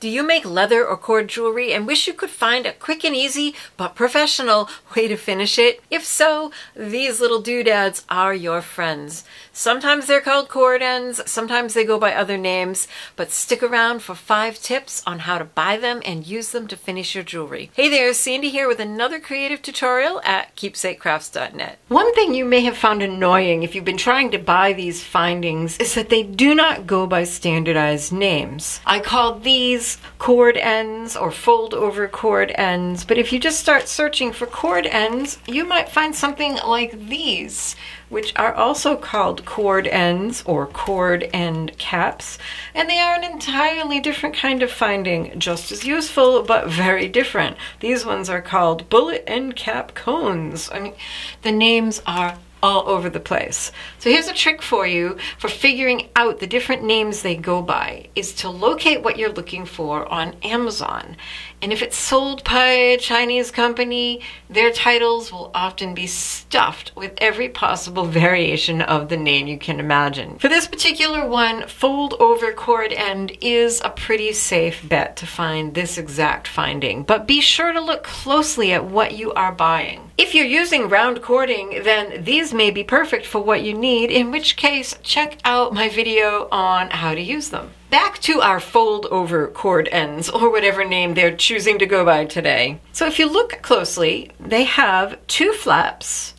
Do you make leather or cord jewelry and wish you could find a quick and easy but professional way to finish it? If so, these little doodads are your friends. Sometimes they're called cord ends, sometimes they go by other names, but stick around for 5 tips on how to buy them and use them to finish your jewelry. Hey there, Sandy here with another creative tutorial at keepsakecrafts.net. One thing you may have found annoying if you've been trying to buy these findings is that they do not go by standardized names. I call these cord ends or fold over cord ends, but if you just start searching for cord ends, you might find something like these, which are also called cord ends or cord end caps, and they are an entirely different kind of finding, just as useful but very different. These ones are called bullet end cap cones. I mean, the names are all over the place. So here's a trick for you for figuring out the different names they go by, is to locate what you're looking for on Amazon. And if it's sold by a Chinese company, their titles will often be stuffed with every possible variation of the name you can imagine. For this particular one, fold over cord end is a pretty safe bet to find this exact finding, but be sure to look closely at what you are buying. If you're using round cording, then these may be perfect for what you need, in which case check out my video on how to use them. Back to our fold over cord ends, or whatever name they're choosing to go by today. So if you look closely, they have 2 flaps,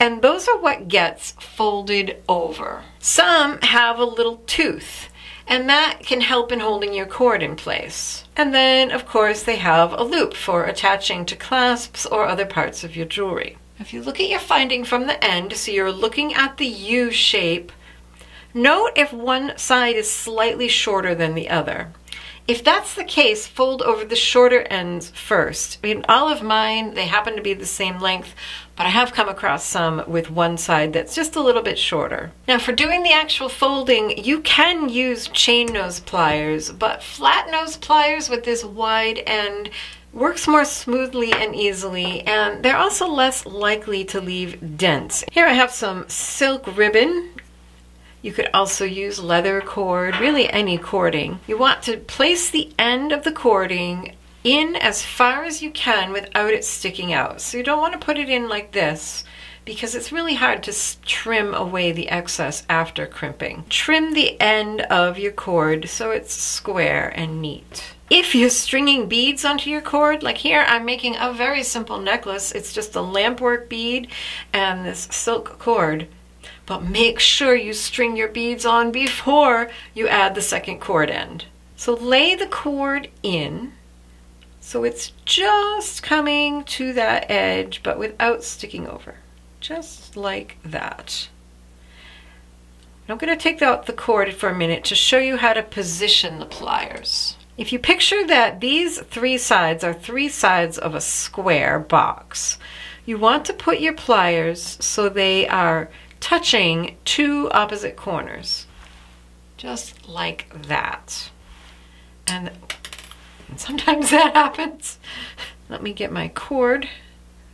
and those are what gets folded over. Some have a little tooth, and that can help in holding your cord in place. And then, of course, they have a loop for attaching to clasps or other parts of your jewelry. If you look at your finding from the end, so you're looking at the U shape, note if one side is slightly shorter than the other. If that's the case, fold over the shorter ends first. I mean, all of mine, they happen to be the same length, but I have come across some with one side that's just a little bit shorter. Now, for doing the actual folding, you can use chain nose pliers, but flat nose pliers with this wide end works more smoothly and easily, and they're also less likely to leave dents. Here I have some silk ribbon. You could also use leather cord, really any cording. You want to place the end of the cording in as far as you can without it sticking out. So you don't want to put it in like this, because it's really hard to trim away the excess after crimping. Trim the end of your cord so it's square and neat. If you're stringing beads onto your cord, like here I'm making a very simple necklace. It's just a lampwork bead and this silk cord. But make sure you string your beads on before you add the second cord end. So lay the cord in so it's just coming to that edge but without sticking over, just like that. I'm going to take out the cord for a minute to show you how to position the pliers. If you picture that these 3 sides are 3 sides of a square box, you want to put your pliers so they are touching 2 opposite corners, just like that. And sometimes that happens. Let me get my cord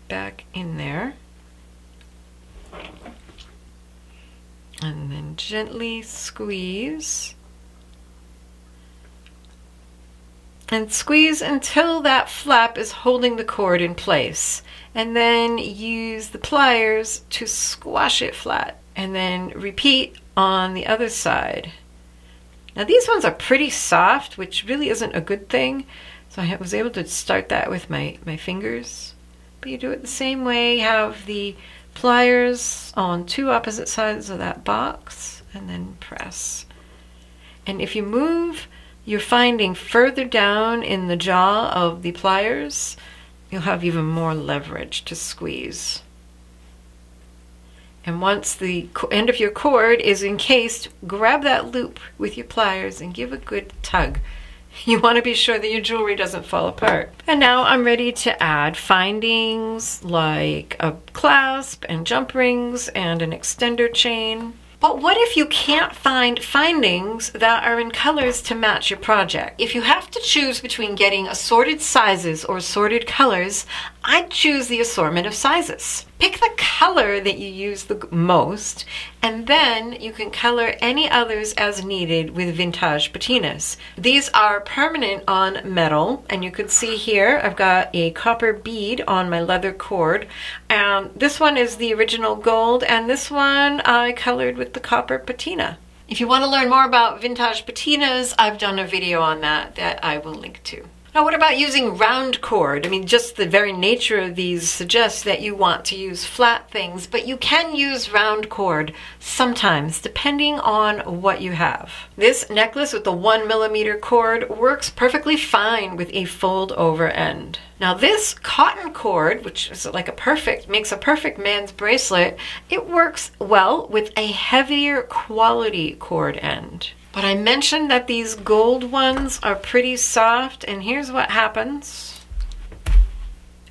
back in there and then gently squeeze and squeeze until that flap is holding the cord in place, and then use the pliers to squash it flat, and then repeat on the other side. Now these ones are pretty soft, which really isn't a good thing, so I was able to start that with my fingers. But you do it the same way. Have the pliers on 2 opposite sides of that box and then press. And if you move your finding further down in the jaw of the pliers, you'll have even more leverage to squeeze. And once the end of your cord is encased, grab that loop with your pliers and give a good tug. You want to be sure that your jewelry doesn't fall apart. And now I'm ready to add findings like a clasp and jump rings and an extender chain. But what if you can't find findings that are in colors to match your project? If you have to choose between getting assorted sizes or assorted colors, I'd choose the assortment of sizes. Pick the color that you use the most, and then you can color any others as needed with vintage patinas. These are permanent on metal, and you can see here I've got a copper bead on my leather cord. This one is the original gold, and this one I colored with the copper patina. If you want to learn more about vintage patinas, I've done a video on that I will link to. Now, what about using round cord? I mean, just the very nature of these suggests that you want to use flat things, but you can use round cord sometimes, depending on what you have. This necklace with the 1mm cord works perfectly fine with a fold over end. Now, this cotton cord, which is like makes a perfect man's bracelet, it works well with a heavier quality cord end. But I mentioned that these gold ones are pretty soft, and here's what happens.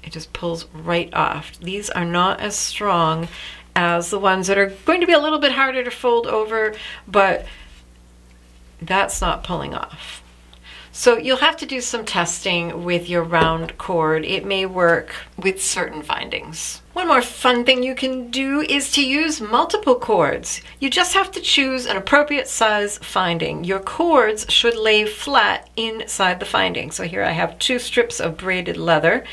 It just pulls right off. These are not as strong as the ones that are going to be a little bit harder to fold over, but that's not pulling off. So you'll have to do some testing with your round cord. It may work with certain findings. One more fun thing you can do is to use multiple cords. You just have to choose an appropriate size finding. Your cords should lay flat inside the finding. So here I have 2 strips of braided leather,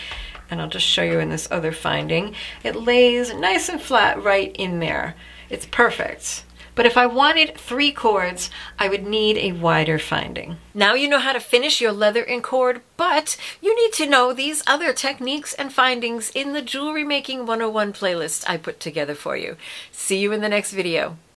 and I'll just show you in this other finding. It lays nice and flat right in there. It's perfect. But if I wanted 3 cords, I would need a wider finding. Now you know how to finish your leather and cord, but you need to know these other techniques and findings in the Jewelry Making 101 playlist I put together for you. See you in the next video.